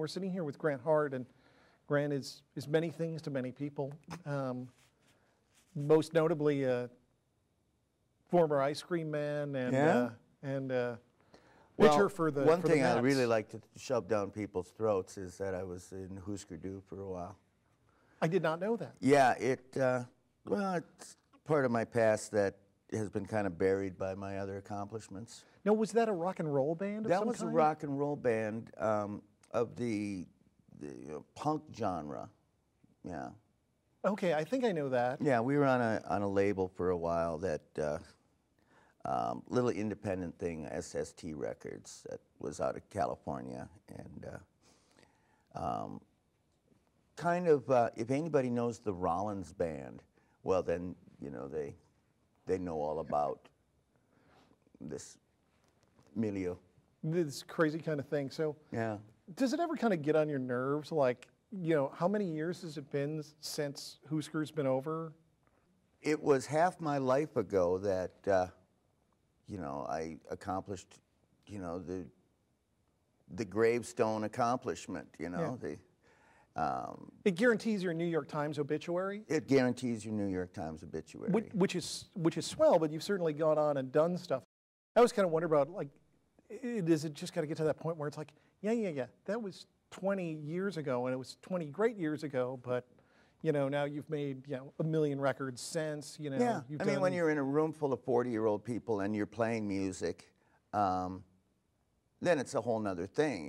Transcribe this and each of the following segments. we're sitting here with Grant Hart, and Grant is many things to many people. Most notably, former ice cream man, and yeah. Well, for the, one thing I really like to shove down people's throats is that I was in Hüsker Dü for a while. I did not know that. Yeah, well, it's part of my past that has been kind of buried by my other accomplishments. Now, was that a rock and roll band of some kind? That was a rock and roll band of the punk genre, yeah. Okay, I think I know that. Yeah, we were on a label for a while that... little independent thing, SST Records, that was out of California, and kind of, if anybody knows the Rollins Band, well then, you know, they know all about this milieu. This crazy kind of thing, so yeah. Does it ever kind of get on your nerves, like, you know, how many years has it been since Hüsker's been over? It was half my life ago that, you know, I accomplished, you know, the gravestone accomplishment, you know. Yeah. It guarantees your New York Times obituary? It guarantees your New York Times obituary. Which is swell, but you've certainly gone on and done stuff. I was kind of wondering about, like, does it just got to get to that point where it's like, yeah, that was 20 years ago, and it was 20 great years ago, but, you know, now you've made, you know, 1 million records since, you know. Yeah, I mean, when you're in a room full of 40-year-old people and you're playing music, then it's a whole nother thing.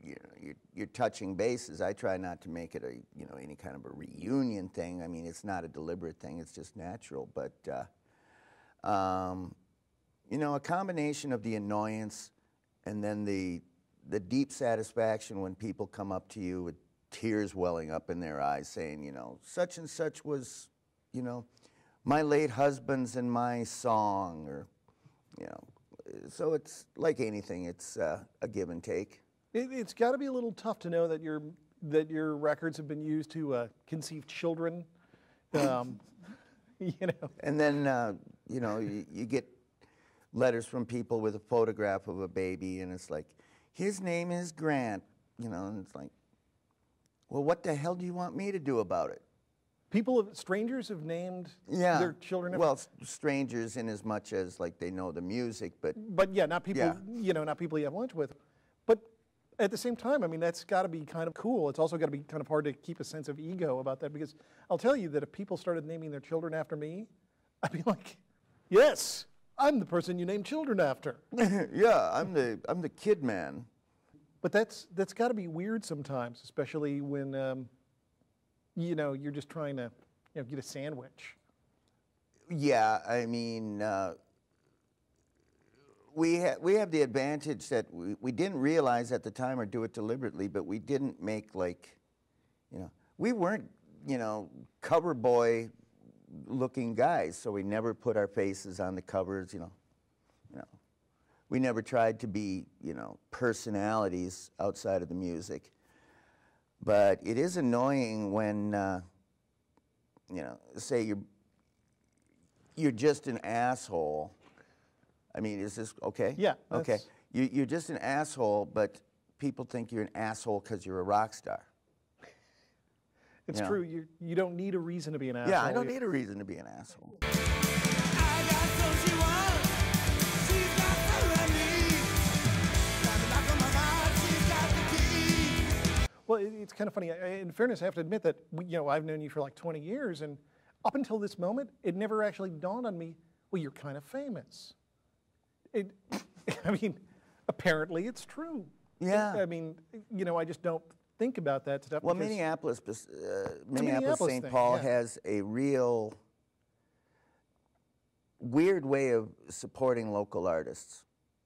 You're touching bases. I try not to make it a, you know, any kind of a reunion thing. I mean, it's not a deliberate thing. It's just natural. But, you know, a combination of the annoyance and then the deep satisfaction when people come up to you with tears welling up in their eyes saying, you know, such and such was, you know, my late husband's in my song, or, you know, so it's like anything, it's a give and take. It's got to be a little tough to know that your records have been used to conceive children, you know. And then, you know, you get letters from people with a photograph of a baby, and it's like, his name is Grant, you know, and it's like, well, what the hell do you want me to do about it? Strangers have named their children. Well, strangers in as much as, like, they know the music, but... But, yeah, not people, you know, not people you have lunch with. But at the same time, I mean, that's got to be kind of cool. It's also got to be kind of hard to keep a sense of ego about that, because I'll tell you that if people started naming their children after me, I'd be like, yes, I'm the person you name children after. Yeah, I'm the kid man. But that's got to be weird sometimes, especially when, you know, you're just trying to, you know, get a sandwich. Yeah, I mean, we have the advantage that we didn't realize at the time or do it deliberately, but we didn't make, like, you know, we weren't, you know, cover boy looking guys, so we never put our faces on the covers, you know. We never tried to be, you know, personalities outside of the music. But it is annoying when, you know, say you're just an asshole. I mean, is this okay? Yeah. Okay. You're just an asshole, but people think you're an asshole because you're a rock star. It's true. You don't need a reason to be an asshole. Yeah, I don't need a reason to be an asshole. Well, it's kind of funny. In fairness, I have to admit that, you know, I've known you for like 20 years, and up until this moment, it never actually dawned on me, well, you're kind of famous. I mean, apparently it's true. Yeah. I mean, you know, I just don't think about that stuff. Well, Minneapolis St. Paul has a real weird way of supporting local artists.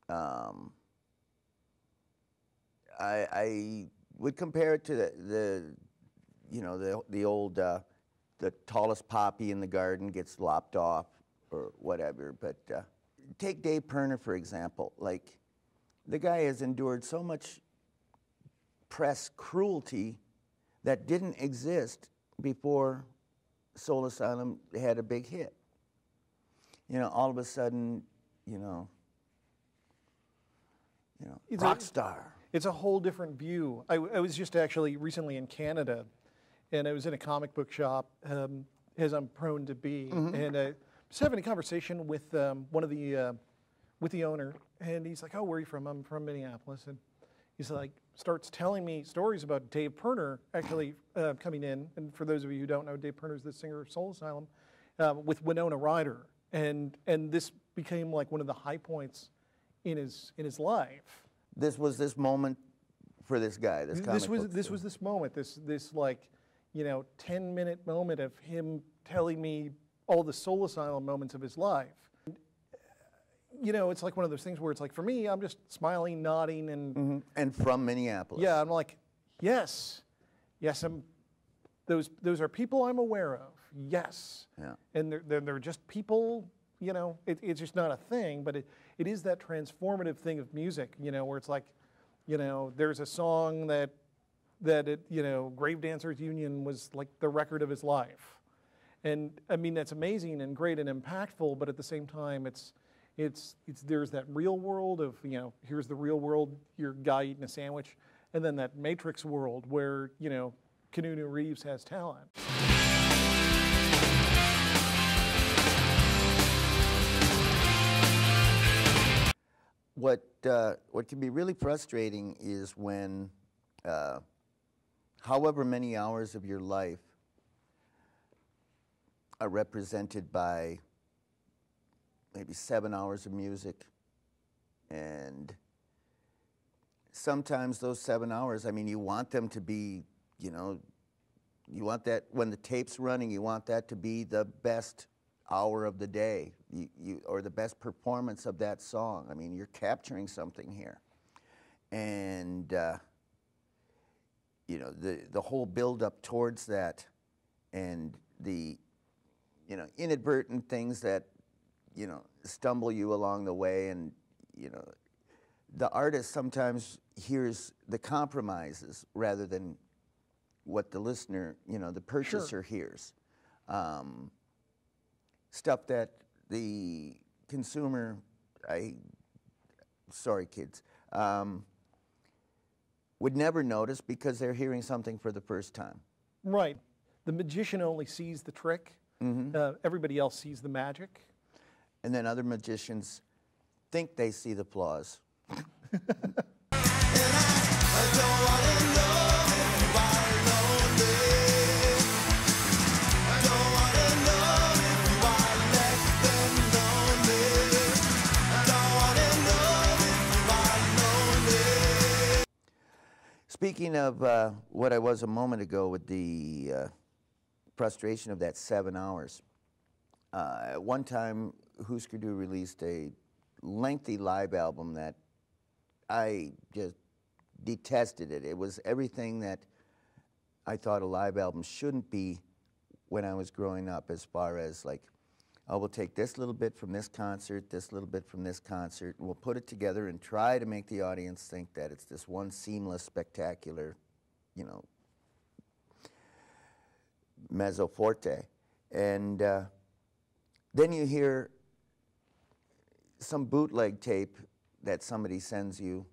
I would compare it to the old, the tallest poppy in the garden gets lopped off or whatever. But take Dave Pirner, for example. Like, the guy has endured so much press cruelty that didn't exist before Soul Asylum had a big hit. You know, all of a sudden, you know, rock star. It's a whole different view. I was just actually recently in Canada, and I was in a comic book shop, as I'm prone to be, and I was having a conversation with one of the with the owner, and he's like, "Oh, where are you from?" "I'm from Minneapolis," and he's like, starts telling me stories about Dave Pirner actually coming in, and for those of you who don't know, Dave Pirner is the singer of Soul Asylum with Winona Ryder, and this became like one of the high points in his life. This was this moment for this guy. This was this moment. This like, you know, 10-minute moment of him telling me all the Soul Asylum moments of his life. You know, it's like one of those things where it's like, for me, I'm just smiling, nodding, and... And from Minneapolis. Yeah, I'm like, yes. Yes, those are people I'm aware of. Yes. Yeah. And they're just people, you know, it's just not a thing, but it is that transformative thing of music, you know, where it's like, you know, there's a song that you know, Grave Dancers Union was like the record of his life. And I mean, that's amazing and great and impactful, but at the same time, there's that real world of, you know, here's the real world, your guy eating a sandwich, and then that Matrix world where, you know, Keanu Reeves has talent. What can be really frustrating is when, however many hours of your life are represented by maybe 7 hours of music, and sometimes those 7 hours, I mean, you want them to be, you know, you want that, when the tape's running, you want that to be the best hour of the day, or the best performance of that song. I mean, you're capturing something here. And, you know, the whole build-up towards that, and the, you know, inadvertent things that, you know, stumble you along the way, and, you know, the artist sometimes hears the compromises rather than what the listener, you know, the purchaser hears. Stuff that the consumer, sorry kids, would never notice because they're hearing something for the first time. Right. The magician only sees the trick. Everybody else sees the magic. And then other magicians think they see the flaws. Speaking of what I was a moment ago with the frustration of that 7 hours, at one time Hüsker Dü released a lengthy live album that I just detested it. It was everything that I thought a live album shouldn't be when I was growing up, as far as like, oh, we'll take this little bit from this concert, this little bit from this concert, and we'll put it together and try to make the audience think that it's this one seamless, spectacular, you know, mezzo forte. And then you hear some bootleg tape that somebody sends you,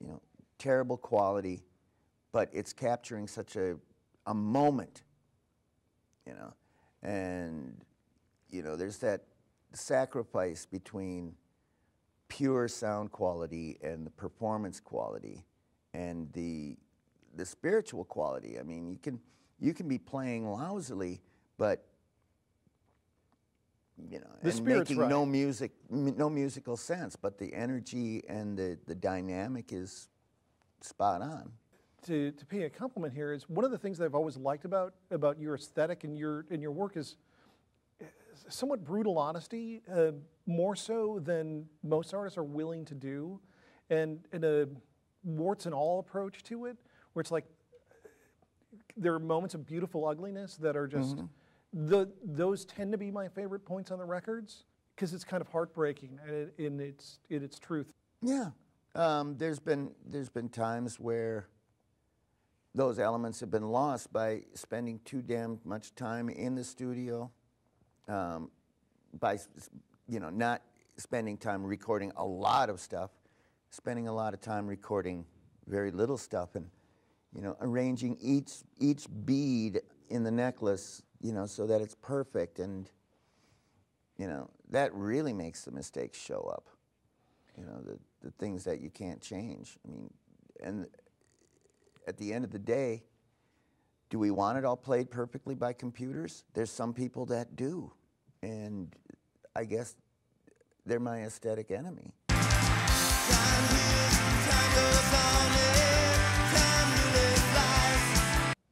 you know, terrible quality, but it's capturing such a moment, you know, and... You know, there's that sacrifice between pure sound quality and the performance quality and the spiritual quality. I mean, you can be playing lousily, but you know, and making no musical sense. But the energy and the dynamic is spot on. To pay a compliment here is one of the things that I've always liked about your aesthetic and your work is somewhat brutal honesty, more so than most artists are willing to do, and a warts and all approach to it, where it's like there are moments of beautiful ugliness that are just those tend to be my favorite points on the records because it's kind of heartbreaking in its truth. Yeah, there's been times where those elements have been lost by spending too damn much time in the studio. By, you know, not spending time recording a lot of stuff, spending a lot of time recording very little stuff, and arranging each bead in the necklace, so that it's perfect, and that really makes the mistakes show up. The things that you can't change. I mean, and at the end of the day, do we want it all played perfectly by computers? There's some people that do, and I guess they're my aesthetic enemy.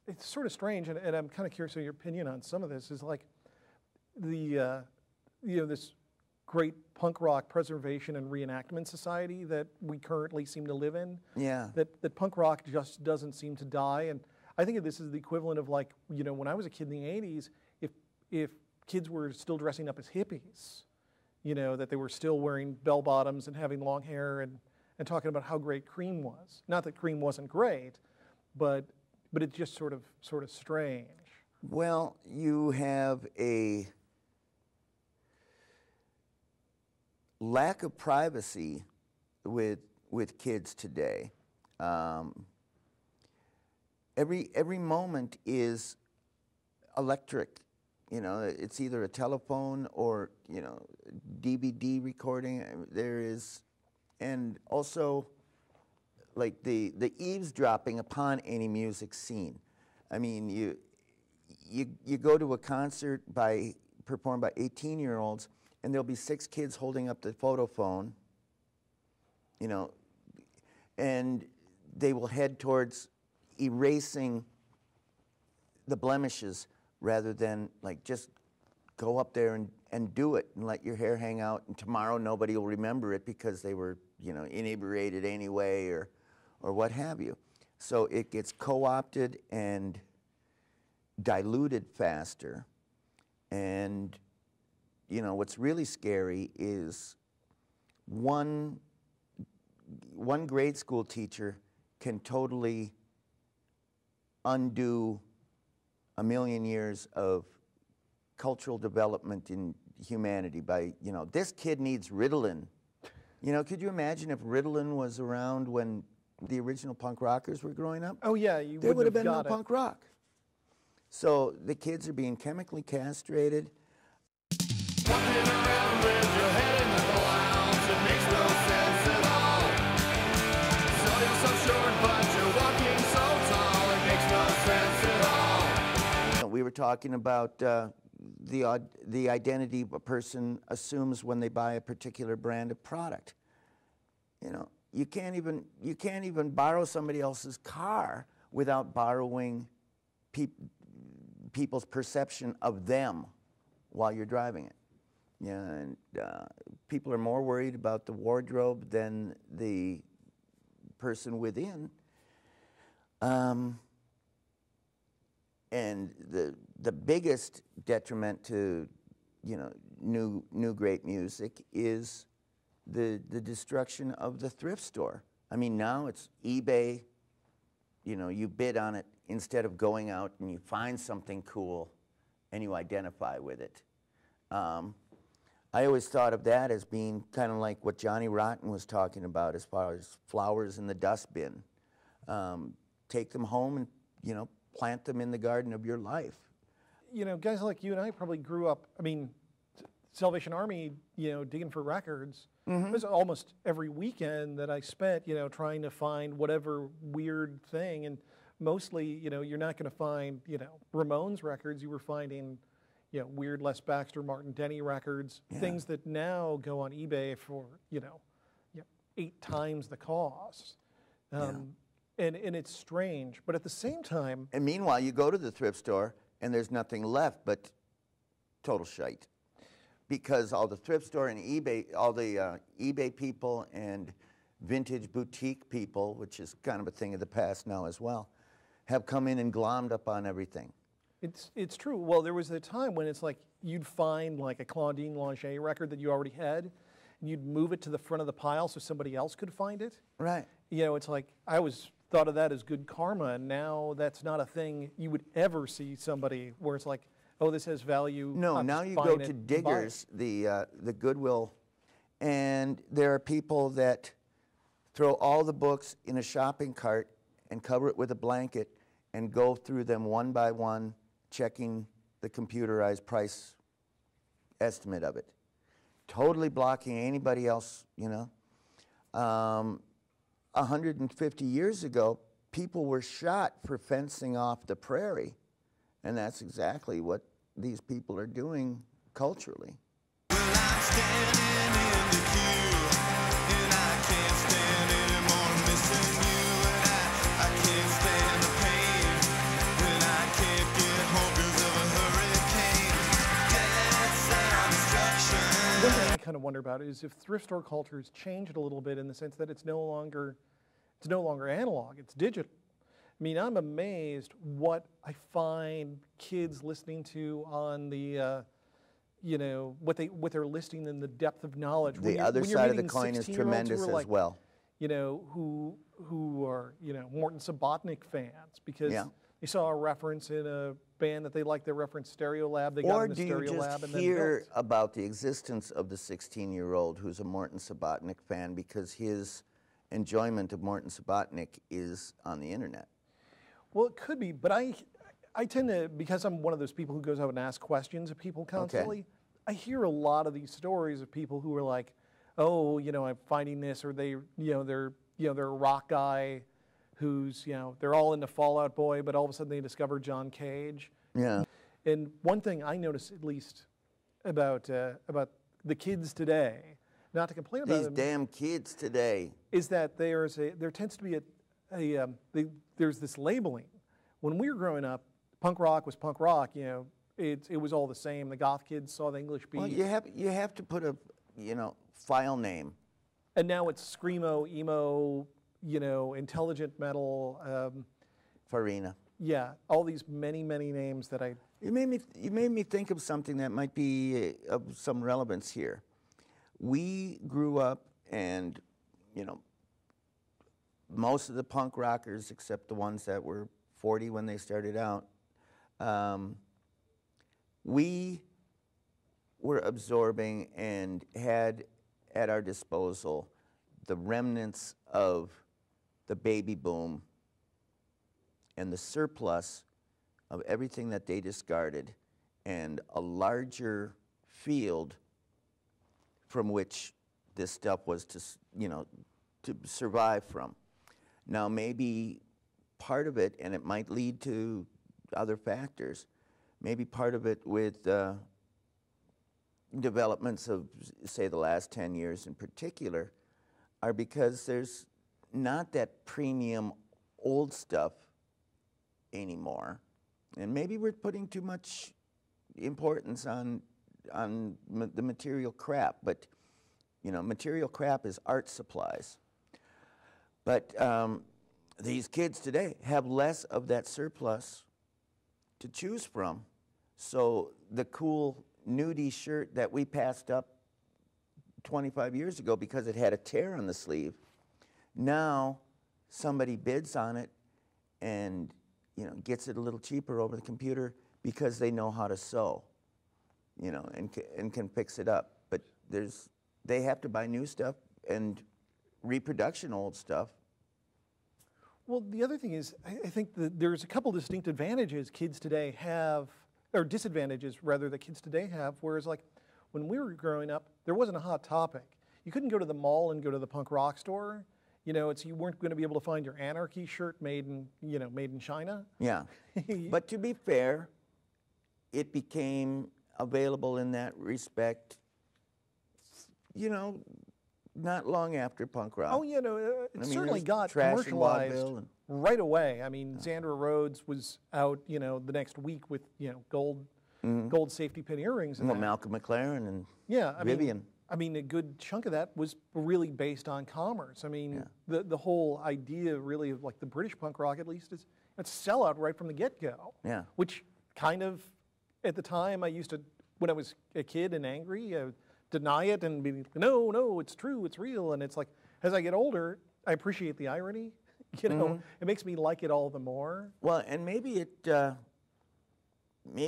It's sort of strange, and I'm kind of curious of your opinion on some of this. Is like the this great punk rock preservation and reenactment society that we currently seem to live in. Yeah. That punk rock just doesn't seem to die, and I think this is the equivalent of, like, when I was a kid in the '80s, if kids were still dressing up as hippies, that they were still wearing bell bottoms and having long hair and talking about how great Cream was. Not that Cream wasn't great, but it's just sort of strange. Well, you have a lack of privacy with kids today. Every moment is electric. It's either a telephone or DVD recording. There is, and also like the eavesdropping upon any music scene. I mean, you go to a concert performed by 18-year-olds, and there'll be 6 kids holding up the photo phone. And they will head towards erasing the blemishes rather than just go up there and do it and let your hair hang out, and tomorrow nobody will remember it because they were inebriated anyway or what have you. So it gets co-opted and diluted faster, and what's really scary is one grade school teacher can totally undo a million years of cultural development in humanity by, this kid needs Ritalin. Could you imagine if Ritalin was around when the original punk rockers were growing up? Oh yeah, there would have been no punk rock. So the kids are being chemically castrated. We were talking about the identity a person assumes when they buy a particular brand of product. You can't even borrow somebody else's car without borrowing people's perception of them while you're driving it. And people are more worried about the wardrobe than the person within. And the biggest detriment to new great music is the destruction of the thrift store. I mean, now it's eBay. You bid on it instead of going out and you find something cool and you identify with it. I always thought of that as being kind of like what Johnny Rotten was talking about as far as flowers in the dustbin. Take them home and plant them in the garden of your life. Guys like you and I probably grew up, I mean, Salvation Army, digging for records. Mm-hmm. It was almost every weekend that I spent, trying to find whatever weird thing. And mostly, you're not going to find, Ramones records. You were finding, weird Les Baxter, Martin Denny records, yeah. Things that now go on eBay for, 8 times the cost. Yeah. And it's strange, but at the same time... And meanwhile, you go to the thrift store, and there's nothing left but total shite. Because all the thrift store and eBay, all the eBay people and vintage boutique people, which is kind of a thing of the past now as well, have come in and glommed up on everything. It's true. Well, there was a time when it's like you'd find like a Claudine Langer record that you already had, and you'd move it to the front of the pile so somebody else could find it. Right. It's like I was... thought of that as good karma, and now that's not a thing you would ever see somebody where it's like, oh, this has value. No, now you go to Diggers, the Goodwill, and there are people that throw all the books in a shopping cart and cover it with a blanket and go through them one by one, checking the computerized price estimate of it. Totally blocking anybody else, you know. 150 years ago, people were shot for fencing off the prairie, and that's exactly what these people are doing culturally. Well, I'm standing in the queue, and I can't stand anymore missing you, and I can't stand the pain, when I can't get home because of a hurricane. That's our destruction. One thing I kind of wonder about is if thrift store culture has changed a little bit in the sense that it's no longer analog, it's digital. I mean, I'm amazed what I find kids listening to on the, you know, what they're listening in the depth of knowledge. The other side of the coin is tremendous as well. You know, who are, you know, Morton Subotnick fans because they saw a reference in a band that they liked. They referenced Stereo Lab. They got into Stereo Lab. Or do you just hear about the existence of the 16-year-old who's a Morton Subotnick fan because his enjoyment of Morton Subotnick is on the internet? Well, it could be, but I tend to, because I'm one of those people who goes out and asks questions of people constantly, I hear a lot of these stories of people who are like, oh, you know, I'm finding this, or they, they're a rock guy who's, you know, they're all into Fallout Boy, but all of a sudden they discover John Cage. Yeah. And one thing I notice, at least, about the kids today, not to complain about them, these damn kids today, is that there tends to be there's this labeling. When we were growing up, punk rock was punk rock. You know, it was all the same. The goth kids saw the English Beat. Well, you have to put a file name. And now it's screamo, emo, you know, intelligent metal. Farina. Yeah, all these many names that I. You made me think of something that might be of some relevance here. We grew up and, you know, most of the punk rockers, except the ones that were 40 when they started out, we were absorbing and had at our disposal the remnants of the baby boom and the surplus of everything that they discarded and a larger field from which this stuff was to, you know, to survive from. Now, maybe part of it, and it might lead to other factors, maybe part of it with developments of, say, the last 10 years in particular, are because there's not that premium old stuff anymore. And maybe we're putting too much importance on the material crap, but, you know, material crap is art supplies. But these kids today have less of that surplus to choose from. So the cool nudie shirt that we passed up 25 years ago because it had a tear on the sleeve, now somebody bids on it and, you know, gets it a little cheaper over the computer because they know how to sew, you know, and can fix it up. But they have to buy new stuff and reproduction old stuff. Well, the other thing is, I think that there's a couple distinct advantages kids today have, or disadvantages rather, that kids today have, whereas like when we were growing up, there wasn't a Hot Topic. You couldn't go to the mall and go to the punk rock store. You know, you weren't going to be able to find your Anarchy shirt made in China. Yeah. But to be fair, it became available in that respect, you know, not long after punk rock. Oh, you know, it certainly got commercialized right away. I mean, Xandra Rhodes was out, you know, the next week with, you know, gold safety pin earrings. And well, Malcolm McLaren and Vivian. I mean, a good chunk of that was really based on commerce. I mean, the whole idea really of like the British punk rock, at least, is it's sellout right from the get-go. Yeah. Which kind of, at the time, I used to, when I was a kid and angry, deny it and be, no, it's true, it's real. And it's like, as I get older, I appreciate the irony. You know, it makes me like it all the more. Well, and maybe it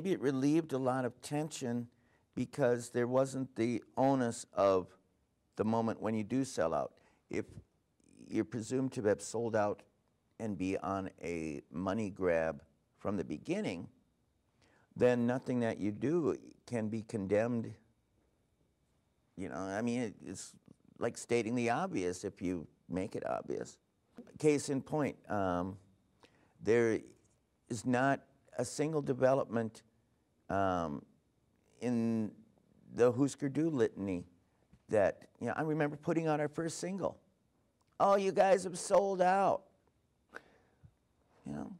relieved a lot of tension because there wasn't the onus of the moment when you do sell out. If you're presumed to have sold out and be on a money grab from the beginning, then nothing that you do can be condemned. You know, I mean, it's like stating the obvious if you make it obvious. Case in point, there is not a single development in the Hüsker Dü litany that, you know, I remember putting out our first single. Oh, you guys have sold out. You know,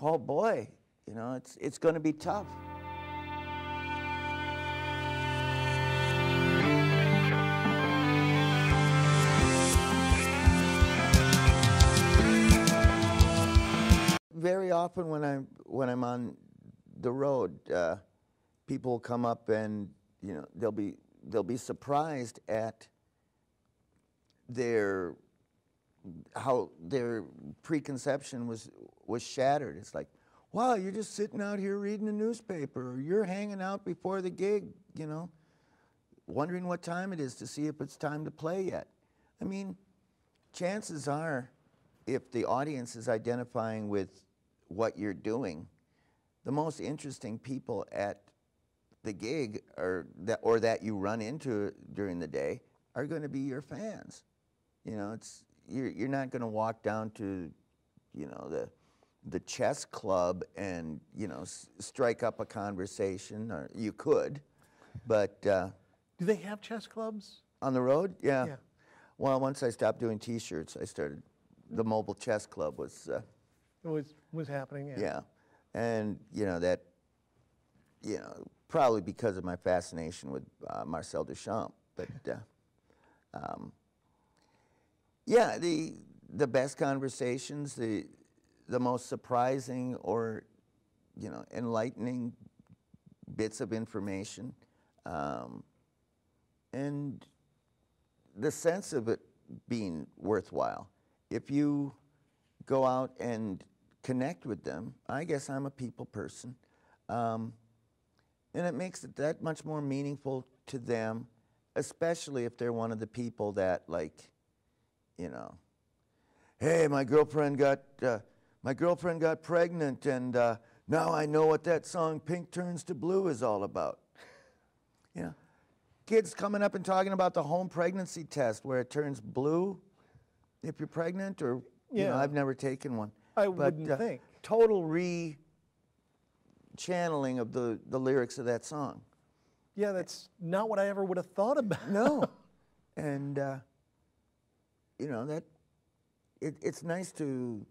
oh boy, you know, it's going to be tough. Very often when I'm on the road, people come up and, you know, they'll be surprised at their how their preconception was shattered. It's like, wow, you're just sitting out here reading the newspaper, or you're hanging out before the gig, you know, wondering what time it is to see if it's time to play yet. I mean, chances are, if the audience is identifying with what you're doing, the most interesting people at the gig or that you run into during the day are going to be your fans. You know, it's you're not going to walk down to, you know, the chess club and, you know, strike up a conversation. Or you could, but do they have chess clubs on the road? Yeah. Yeah. Well, once I stopped doing T-shirts, I started. The mobile chess club was happening. Yeah. Yeah, and you know that, you know, probably because of my fascination with Marcel Duchamp. But yeah, the best conversations, the most surprising or, you know, enlightening bits of information, and the sense of it being worthwhile. If you go out and connect with them, I guess I'm a people person, and it makes it that much more meaningful to them, especially if they're one of the people that, like, you know, hey, my girlfriend got pregnant, and now I know what that song "Pink Turns to Blue" is all about. You know, kids coming up and talking about the home pregnancy test where it turns blue if you're pregnant, or, yeah, you know, I've never taken one. I wouldn't think. Total re-channeling of the lyrics of that song. Yeah, that's not what I ever would have thought about. No, and you know that it's nice to,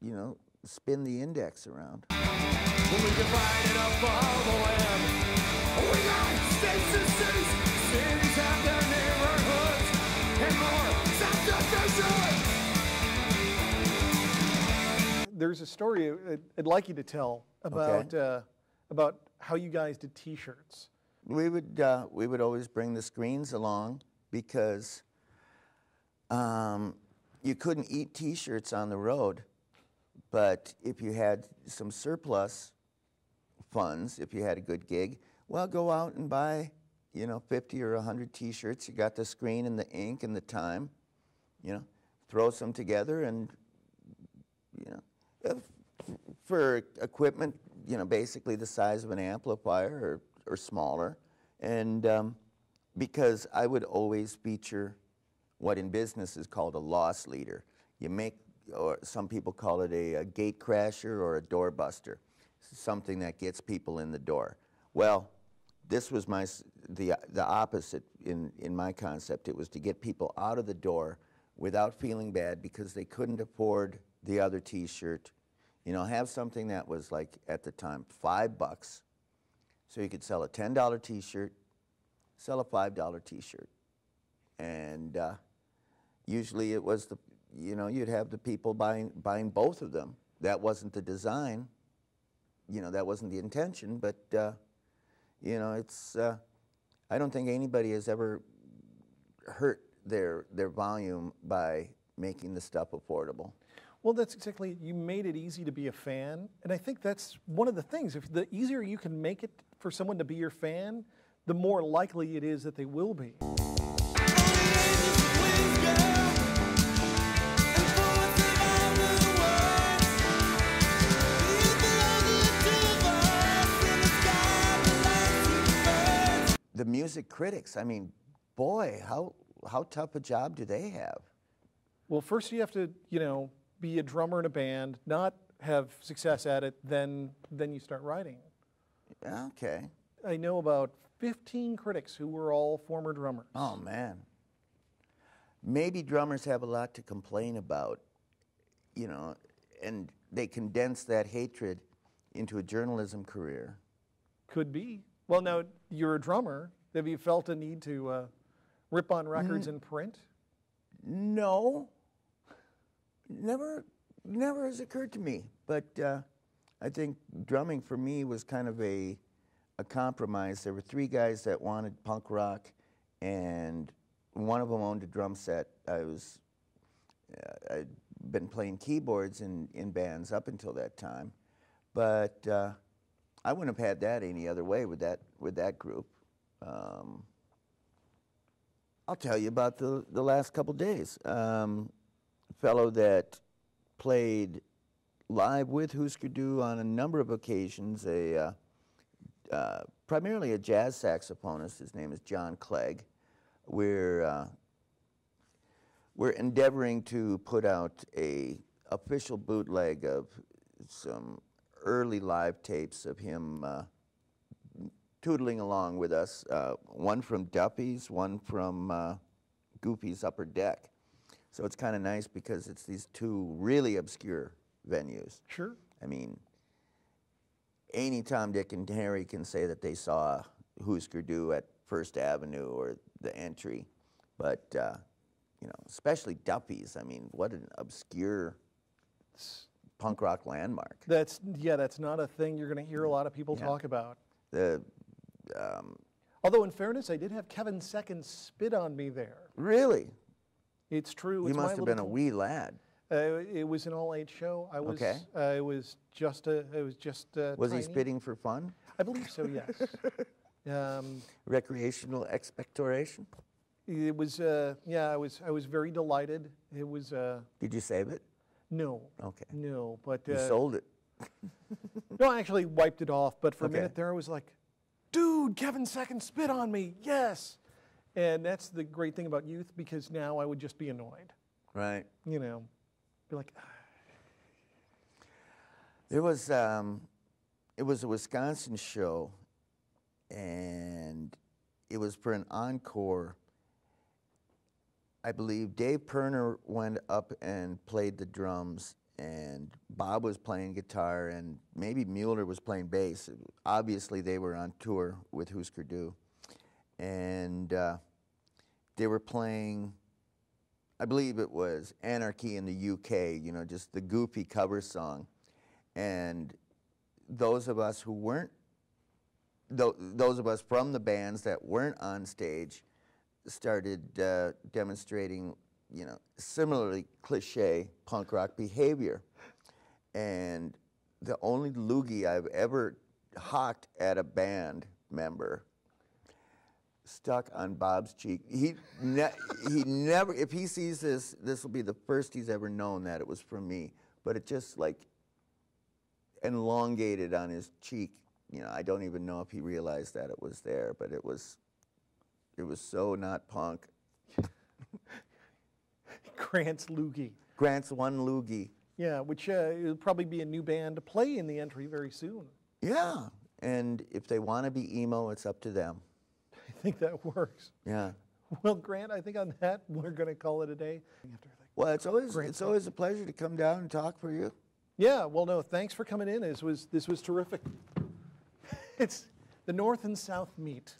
you know, spin the index around. When we divide it up all the land, we got states and cities, cities have their neighborhoods and more. There's a story I'd like you to tell about, okay, about how you guys did T-shirts. We would always bring the screens along because you couldn't eat T-shirts on the road, but if you had some surplus funds, if you had a good gig, well, go out and buy, you know, 50 or 100 T-shirts. You got the screen and the ink and the time. You know, throw some together, and, you know, for equipment, you know, basically the size of an amplifier or smaller. And because I would always feature what in business is called a loss leader. You make, or some people call it a gate crasher or a door buster, something that gets people in the door. Well, this was the opposite in my concept. It was to get people out of the door without feeling bad because they couldn't afford the other T-shirt. You know, have something that was, like, at the time, $5. So you could sell a $10 T-shirt, sell a $5 T-shirt. And usually it was the, you know, you'd have the people buying both of them. That wasn't the design. You know, that wasn't the intention, but, you know, it's, I don't think anybody has ever hurt their volume by making the stuff affordable. Well, that's exactly, you made it easy to be a fan, and I think that's one of the things. If the easier you can make it for someone to be your fan, the more likely it is that they will be. music critics, I mean, boy, how tough a job do they have? Well, first you have to, you know, be a drummer in a band, not have success at it, then you start writing. Okay. I know about 15 critics who were all former drummers. Oh, man. Maybe drummers have a lot to complain about, you know, and they condense that hatred into a journalism career. Could be. Well, now, you're a drummer. Have you felt a need to rip on records and print? No. Never has occurred to me. But I think drumming for me was kind of a compromise. There were three guys that wanted punk rock, and one of them owned a drum set. I'd been playing keyboards in bands up until that time, but I wouldn't have had that any other way with that group. I'll tell you about the last couple days. A fellow that played live with Hüsker Dü on a number of occasions, primarily a jazz saxophonist. His name is John Clegg. We're endeavoring to put out a official bootleg of some early live tapes of him tootling along with us. One from Duffy's, one from Goopy's Upper Deck. So it's kind of nice because it's these two really obscure venues. Sure. I mean, any Tom, Dick, and Harry can say that they saw Hüsker Dü at First Avenue or the Entry, but you know, especially Duffy's. I mean, what an obscure punk rock landmark. That's that's not a thing you're going to hear a lot of people talk about. Although, in fairness, I did have Kevin Second spit on me there. Really? It's true. You must have been a wee lad. It was an all-age show. I was. Okay. It was just a. It was just. Was tiny. He spitting for fun? I believe so. Yes. Recreational expectoration? It was, yeah, I was very delighted. It was... Did you save it? No. Okay. No, but... You sold it. No, I actually wiped it off, but for a minute there I was like, dude, Kevin Second spit on me, yes! And that's the great thing about youth, because now I would just be annoyed. Right. You know, be like... There was, it was a Wisconsin show, and it was for an encore. I believe Dave Pirner went up and played the drums, and Bob was playing guitar, and maybe Mueller was playing bass. Obviously, they were on tour with Hüsker Dü, and they were playing, I believe it was Anarchy in the UK, you know, just the goofy cover song. And those of us who weren't, those of us from the bands that weren't on stage started demonstrating, you know, similarly cliche punk rock behavior. And the only loogie I've ever hocked at a band member stuck on Bob's cheek. He never, if he sees this, this will be the first he's ever known that it was from me. But it just like elongated on his cheek. You know, I don't even know if he realized that it was there, but it was so not punk. Grant's loogie. Grant's one loogie. Yeah, which it'll probably be a new band to play in the Entry very soon. Yeah, and if they want to be emo, it's up to them. I think that works. Yeah. Well, Grant, I think on that we're going to call it a day. Well, it's always a pleasure to come down and talk for you. Yeah, well, no, thanks for coming in. This was terrific. It's the North and South meet.